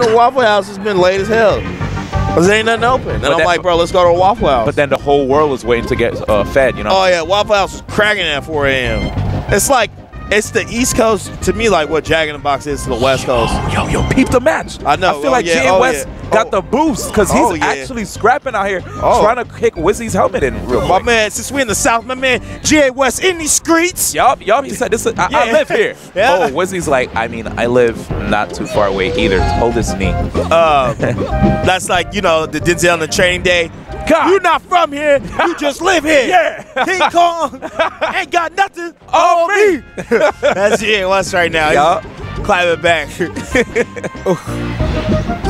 The Waffle House has been late as hell. Cause there ain't nothing open. And I'm like, bro, let's go to a Waffle House. But then the whole world was waiting to get fed, you know? Oh yeah, Waffle House was cracking at 4 a.m. It's like, it's the East Coast, to me, like what Jack in the Box is to the West Coast. Yo, peep the match. I know. I feel like Jay West got the boost because he's actually scrapping out here trying to kick Wizzy's helmet in real quick. My man, since we in the South, my man, Jay West in these streets. Yup, yup. He said, this is, I live here. Oh, Wizzy's like, I mean, I live not too far away either. Hold this knee. That's like, you know, the Denzel on the Training Day. God. You're not from here. You just live here. Yeah. King Kong ain't got nothing on me. That's it. What's right now? Yup. Climb it back.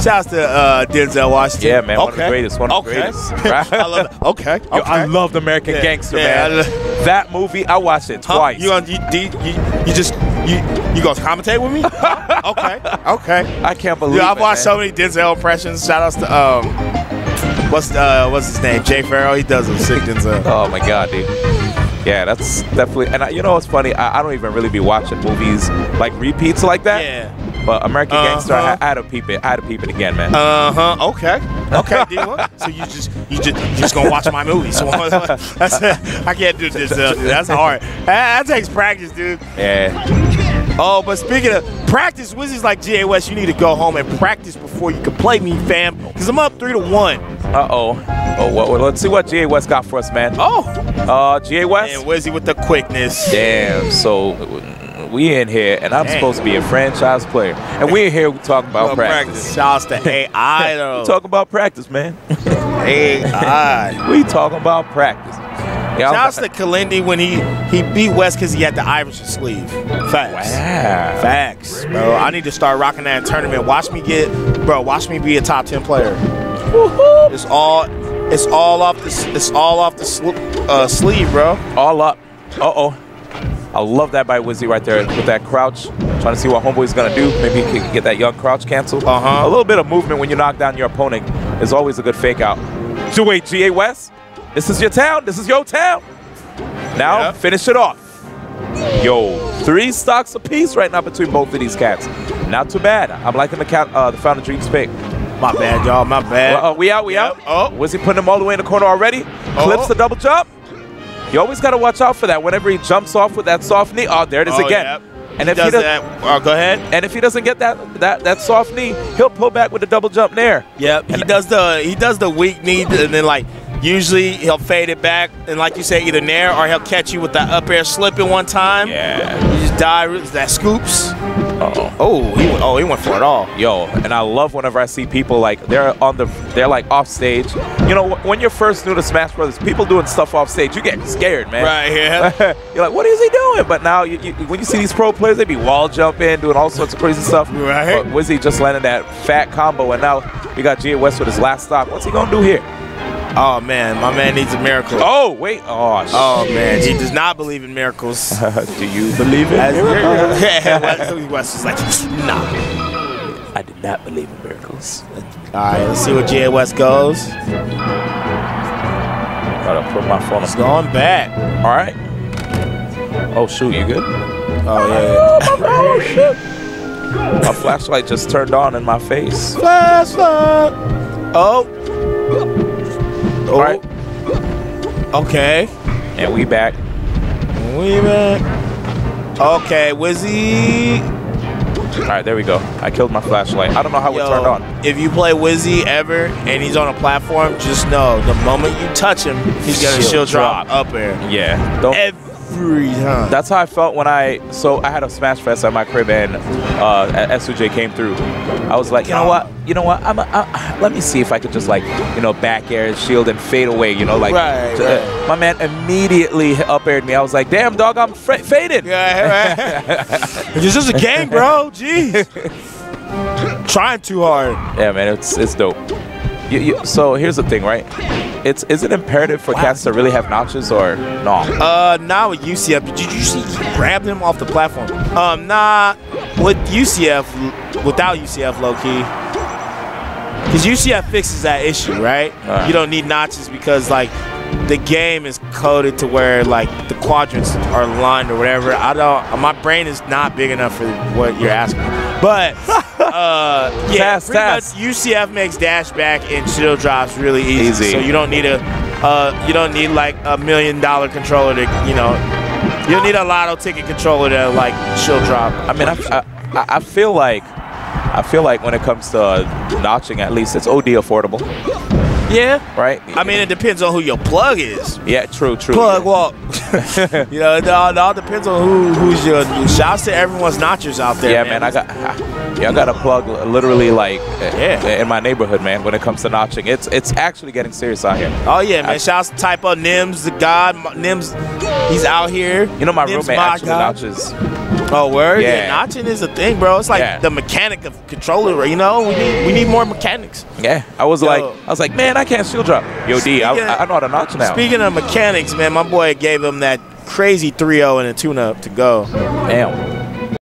Shouts to Denzel Washington. Yeah, man. One of the greatest. One of the greatest. Right? I love that. Yo, I loved American Gangster, man. That movie, I watched it twice. You gonna commentate with me? I can't believe it. I've watched so many Denzel impressions. Shoutouts to what's his name? Jay Farrell. He does some sick Denzel. Oh my god, dude. Yeah, that's definitely. And you know what's funny? I don't even really be watching movies like repeats like that. Yeah. But American Gangster, I had to peep it. I had to peep it again, man. Okay. So you just gonna watch my movies? That's, I can't do this, dude. That's hard. That takes practice, dude. Yeah. Oh, but speaking of practice, Wizzy's like G.A. West. You need to go home and practice before you can play me, fam. Cause I'm up 3-1. Well, let's see what G.A. West got for us, man. G.A. West. And Wizzy with the quickness. Damn, so we in here, and I'm supposed to be a franchise player. And we in here talking about practice. Shouts to AI, though. We talking about practice, man. AI. We talking about practice. Shouts to Kalindi when he beat West because he had the Iverson sleeve. Facts. Wow. Facts, bro. I need to start rocking that tournament. Watch me get, bro, watch me be a top 10 player. It's all off the sleeve, bro. All up. I love that by Wizzy right there with that crouch. Trying to see what homeboy's gonna do. Maybe he can get that young crouch canceled. A little bit of movement when you knock down your opponent is always a good fake out. So wait, G.A. West, this is your town. This is your town. Now finish it off. Yo, 3 stocks apiece right now between both of these cats. Not too bad. I'm liking the Founder Dreams pick. My bad, y'all. My bad. We out. Wizzy putting him all the way in the corner already. Clips the double jump. You always got to watch out for that. Whenever he jumps off with that soft knee, there it is again. And if he doesn't get that soft knee, he'll pull back with the double jump there. He does the weak knee, and then like usually he'll fade it back, and like you say, either nair or he'll catch you with that up air slip at one time. Yeah. You just dive that scoops. He went for it all. Yo, and I love whenever I see people like they're like off stage. You know, when you're first new to Smash Brothers, people doing stuff off stage, you get scared, man. Right, yeah. You're like, what is he doing? But now when you see these pro players, they be wall jumping, doing all sorts of crazy stuff. Right. But Wizzy just landed that fat combo, and now we got G.A. West with his last stop. What's he gonna do here? Oh man, my man needs a miracle. Oh man, he does not believe in miracles. Do you believe in miracles? West is like, nah. I did not believe in miracles. All right, let's see where G.A. West goes. Gotta put my phone. It's going back. All right. Oh shoot, you good? Oh shit. My flashlight just turned on in my face. Flashlight. All right. Okay. And we back. Okay, Wizzy. All right, there we go. I killed my flashlight. I don't know how it turned on. If you play Wizzy ever and he's on a platform, just know the moment you touch him, he's gonna shield drop up air. Yeah. Every time. That's how I felt when I had a Smash Fest at my crib and S2J came through. I was like, you know what? Let me see if I could just like, back air, shield, and fade away. My man immediately up aired me. I was like, damn dog, I'm faded. Yeah, right. It's just a game, bro. Jeez, trying too hard. Yeah, man, it's dope. So here's the thing, right? Is it imperative for cats to really have notches or no? Nah, with UCF. Did you see he grabbed him off the platform? Nah, with UCF, without UCF, low key. Because UCF fixes that issue, right? You don't need notches because like the game is coded to where like the quadrants are aligned or whatever. My brain is not big enough for what you're asking. But yeah, pretty much UCF makes dash back and shield drops really easy. So you don't need a you don't need like a $1 million controller to, you know, you'll need a lotto ticket controller to like shield drop. I mean, I feel like when it comes to notching, at least it's OD affordable. Yeah. Right? I mean, it depends on who your plug is. Yeah, true, true. Plug walk. You know, it all depends on who's your... Shouts to everyone's notchers out there, yeah, man. I got a plug literally, like, in my neighborhood, man, when it comes to notching. It's actually getting serious out here. Oh, yeah, man. Shouts to type up Nims, the God. Nims, he's out here. You know, my roommate actually notches. Oh, word? Yeah. Notching is a thing, bro. It's like the mechanic of controller, you know? We need more mechanics. Yeah. I was like, man, I can't shield drop. Yo, D, I know how to notch now. Speaking of mechanics, man, my boy gave him that crazy 3-0 and a tune-up to go. Damn.